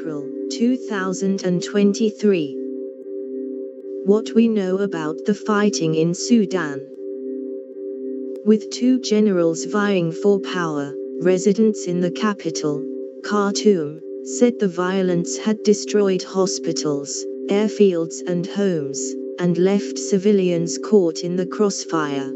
April, 2023. What we know about the fighting in Sudan. With two generals vying for power, residents in the capital, Khartoum, said the violence had destroyed hospitals, airfields and homes, and left civilians caught in the crossfire.